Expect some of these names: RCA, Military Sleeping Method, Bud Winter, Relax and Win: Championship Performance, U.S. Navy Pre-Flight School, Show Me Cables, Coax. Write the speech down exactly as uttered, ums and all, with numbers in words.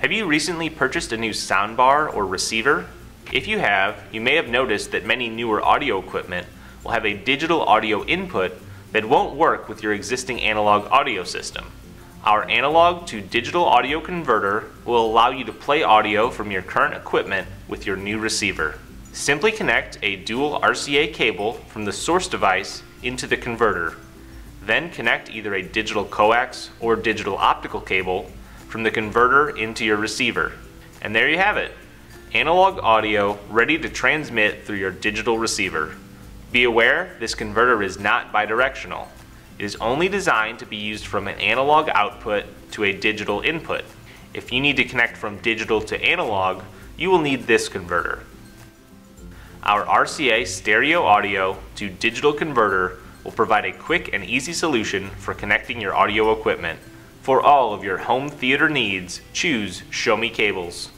Have you recently purchased a new soundbar or receiver? If you have, you may have noticed that many newer audio equipment will have a digital audio input that won't work with your existing analog audio system. Our analog to digital audio converter will allow you to play audio from your current equipment with your new receiver. Simply connect a dual R C A cable from the source device into the converter. Then connect either a digital coax or digital optical cable from the converter into your receiver. And there you have it. Analog audio ready to transmit through your digital receiver. Be aware, this converter is not bidirectional. It is only designed to be used from an analog output to a digital input. If you need to connect from digital to analog, you will need this converter. Our R C A stereo audio to digital converter will provide a quick and easy solution for connecting your audio equipment. For all of your home theater needs, choose Show Me Cables.